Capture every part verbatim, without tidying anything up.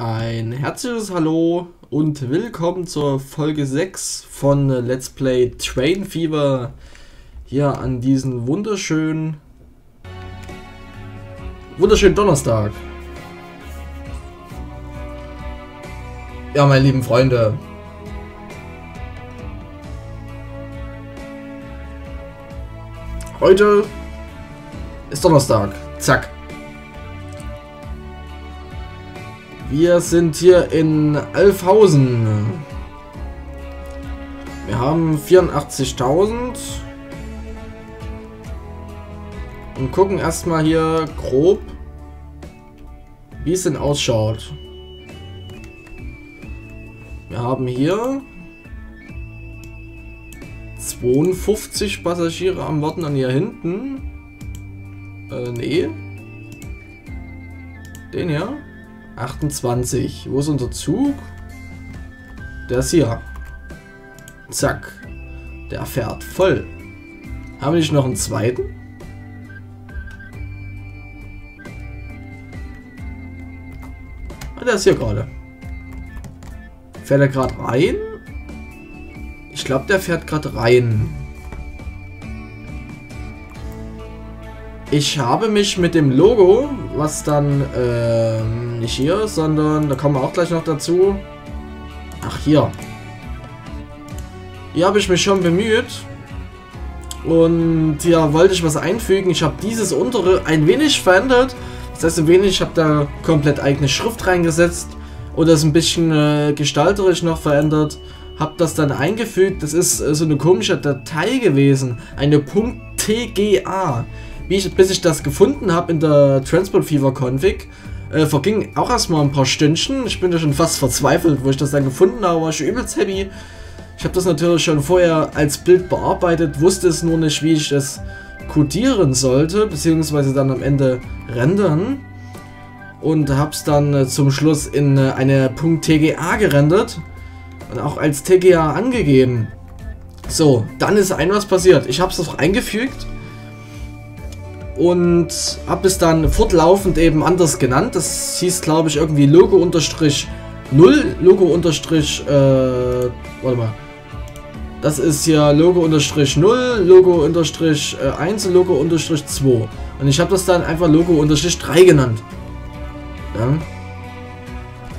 Ein herzliches Hallo und willkommen zur Folge sechs von Let's Play Train Fever. Hier an diesen wunderschönen, wunderschönen Donnerstag. Ja, meine lieben Freunde. Heute ist Donnerstag. Zack. Wir sind hier in Alfhausen. Wir haben vierundachtzigtausend. Und gucken erstmal hier grob, wie es denn ausschaut. Wir haben hier zweiundfünfzig Passagiere am Warten an hier hinten. Äh, nee. Den hier. achtundzwanzig. Wo ist unser Zug? Der ist hier. Zack. Der fährt voll. Haben wir nicht noch einen zweiten? Ah, der ist hier gerade. Fährt er gerade rein? Ich glaube, der fährt gerade rein. Ich habe mich mit dem Logo, was dann ähm, nicht hier, sondern da kommen wir auch gleich noch dazu. Ach, hier. Hier habe ich mich schon bemüht. Und hier wollte ich was einfügen. Ich habe dieses untere ein wenig verändert. Das heißt ein wenig, ich habe da komplett eigene Schrift reingesetzt. Oder es ein bisschen äh, gestalterisch noch verändert. Habe das dann eingefügt. Das ist äh, so eine komische Datei gewesen. Eine .tga. Ich, bis ich das gefunden habe in der Transport Fever Config, äh, verging auch erstmal ein paar Stündchen. Ich bin da schon fast verzweifelt, wo ich das dann gefunden habe, war ich übelst happy. Ich habe das natürlich schon vorher als Bild bearbeitet, wusste es nur nicht, wie ich es codieren sollte, beziehungsweise dann am Ende rendern. Und habe es dann äh, zum Schluss in äh, eine .tga gerendert und auch als T G A angegeben. So, dann ist ein was passiert. Ich habe es noch eingefügt. Und habe es dann fortlaufend eben anders genannt. Das hieß, glaube ich, irgendwie Logo-null, Logo-null, äh, warte mal. Das ist ja Logo-null, Logo-eins, Logo-zwei. Und ich habe das dann einfach Logo-drei genannt. Ja.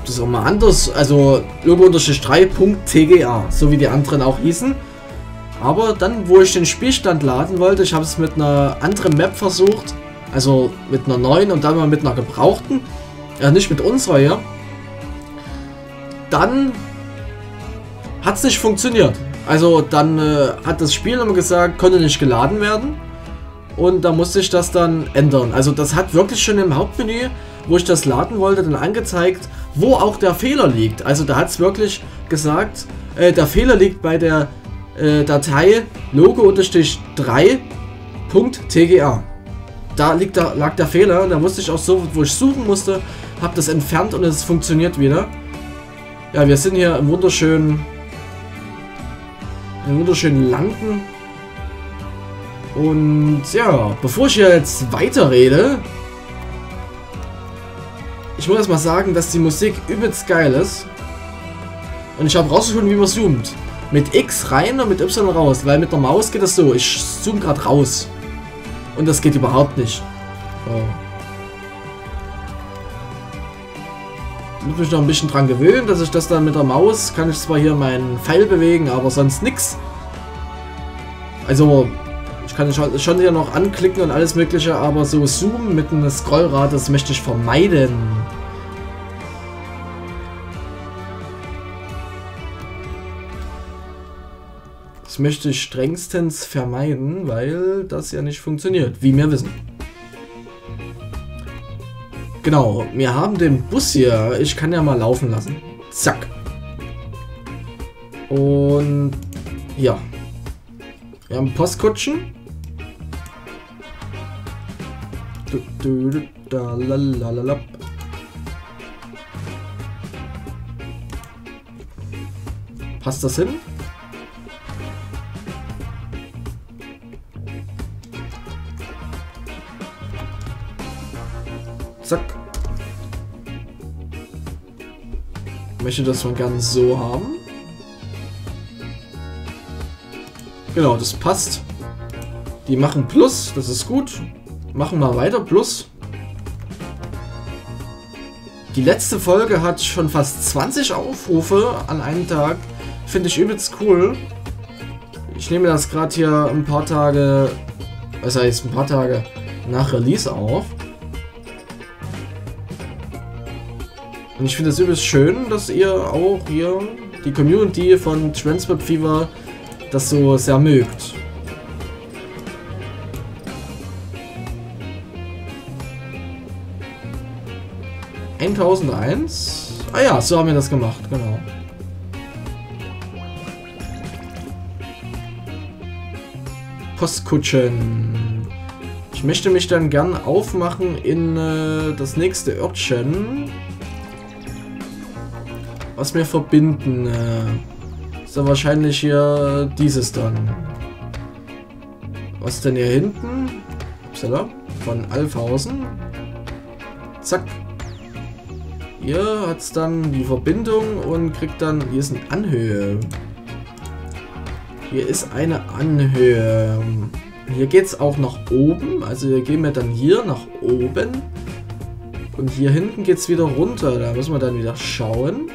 Das ist auch mal anders, also Logo-drei.tga, so wie die anderen auch hießen. Aber dann, wo ich den Spielstand laden wollte, ich habe es mit einer anderen Map versucht, also mit einer neuen und dann mal mit einer gebrauchten, ja nicht mit unserer hier, dann hat es nicht funktioniert. Also dann äh, hat das Spiel immer gesagt, konnte nicht geladen werden und da musste ich das dann ändern. Also das hat wirklich schon im Hauptmenü, wo ich das laden wollte, dann angezeigt, wo auch der Fehler liegt. Also da hat es wirklich gesagt, äh, der Fehler liegt bei der Datei Logo-drei.tga. Da liegt da, lag der Fehler und da wusste ich auch so, wo ich suchen musste, habe das entfernt und es funktioniert wieder. Ja, wir sind hier im wunderschönen, im wunderschönen Landen. Und ja, bevor ich hier jetzt weiterrede, ich muss erstmal sagen, dass die Musik übelst geil ist. Und ich habe rausgefunden, wie man zoomt. Mit X rein und mit Y raus, weil mit der Maus geht das so. Ich zoome gerade raus. Und das geht überhaupt nicht. Oh. Ich muss mich noch ein bisschen dran gewöhnen, dass ich das dann mit der Maus, kann ich zwar hier meinen Pfeil bewegen, aber sonst nix. Also, ich kann schon hier noch anklicken und alles mögliche, aber so zoomen mit einem Scrollrad, das möchte ich vermeiden. Das möchte ich strengstens vermeiden, weil das ja nicht funktioniert, wie wir wissen. Genau, wir haben den Bus hier. Ich kann ja mal laufen lassen. Zack. Und ja. Wir haben Postkutschen. Passt das hin? Ich möchte das mal ganz so haben. Genau, das passt. Die machen Plus, das ist gut. Machen mal weiter, Plus. Die letzte Folge hat schon fast zwanzig Aufrufe an einem Tag. Finde ich übelst cool. Ich nehme das gerade hier ein paar Tage, was heißt ein paar Tage nach Release auf. Und ich finde es übelst schön, dass ihr auch hier die Community von Transport Fever das so sehr mögt. tausend eins. Ah ja, so haben wir das gemacht, genau. Postkutschen. Ich möchte mich dann gern aufmachen in äh, das nächste Örtchen. Was wir verbinden. Äh, ist ja wahrscheinlich hier dieses dann. Was denn hier hinten? Upsala. Von Alfhausen. Zack. Hier hat es dann die Verbindung und kriegt dann, hier ist eine Anhöhe. Hier ist eine Anhöhe. Hier geht es auch nach oben, also hier gehen wir dann hier nach oben. Und hier hinten geht es wieder runter, da müssen wir dann wieder schauen.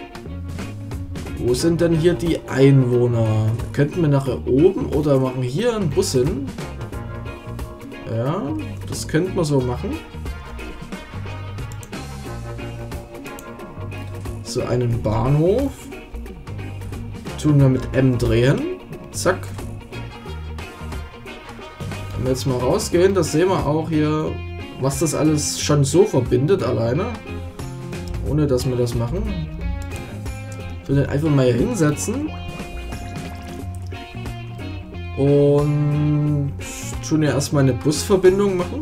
Wo sind denn hier die Einwohner? Könnten wir nachher oben oder machen hier einen Bus hin? Ja, das könnten wir so machen. Einen Bahnhof tun wir mit M drehen, zack. Wenn wir jetzt mal rausgehen, das sehen wir auch hier, was das alles schon so verbindet alleine, ohne dass wir das machen. Ich will den einfach mal hier hinsetzen und tun ja erstmal eine Busverbindung machen.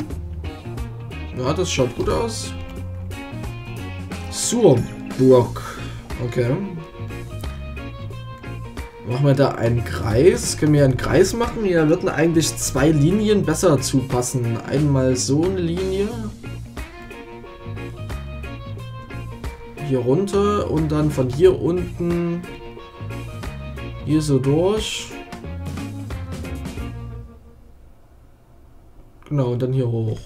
Ja, das schaut gut aus. Suhrbrook. Okay. Machen wir da einen Kreis. Können wir einen Kreis machen? Hier würden eigentlich zwei Linien besser zupassen. Einmal so eine Linie. Hier runter und dann von hier unten hier so durch. Genau, und dann hier hoch.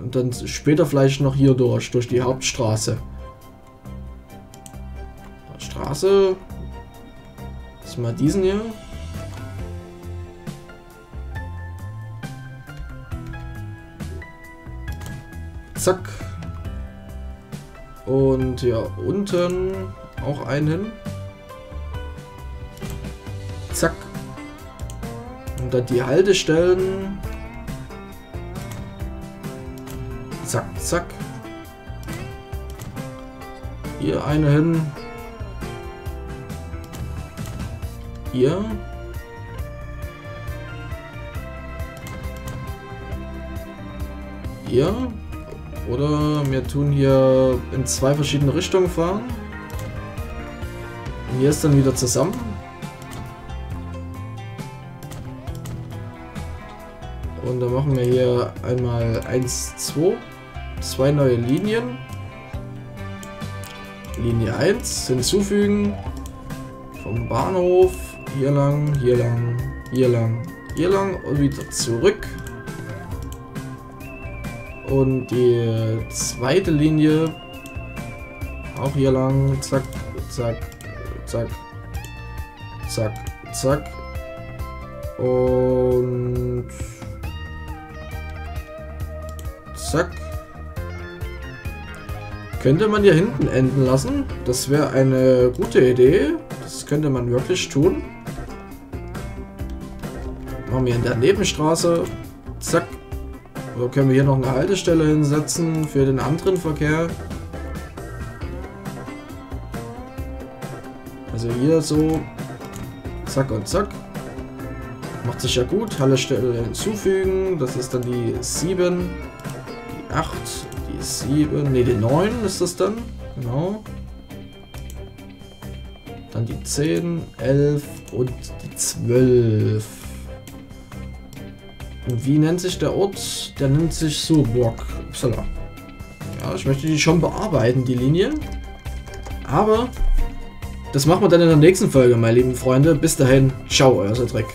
Und dann später vielleicht noch hier durch, durch die Hauptstraße. Straße. Lass mal diesen hier. Zack. Und hier unten auch einen hin. Zack. Und dann die Haltestellen. Zack, zack. Hier eine hin. Hier. Hier. Oder wir tun hier in zwei verschiedene Richtungen fahren. Und hier ist dann wieder zusammen. Und dann machen wir hier einmal eins, zwei. Zwei neue Linien. Linie eins hinzufügen. Vom Bahnhof hier lang, hier lang, hier lang, hier lang und wieder zurück. Und die zweite Linie auch hier lang. Zack, zack, zack, zack, zack. Und zack. Könnte man hier hinten enden lassen. Das wäre eine gute Idee. Das könnte man wirklich tun. Machen wir in der Nebenstraße. Zack. So können wir hier noch eine Haltestelle hinsetzen für den anderen Verkehr. Also hier so. Zack und zack. Macht sich ja gut. Haltestelle hinzufügen. Das ist dann die sieben. Die acht. sieben, ne, die neun ist das dann, genau. Dann die zehn, elf und die zwölf. Und wie nennt sich der Ort? Der nennt sich Suhrbrook. Upsala. Ja, ich möchte die schon bearbeiten, die Linie. Aber das machen wir dann in der nächsten Folge, meine lieben Freunde. Bis dahin, ciao, euer Setrik.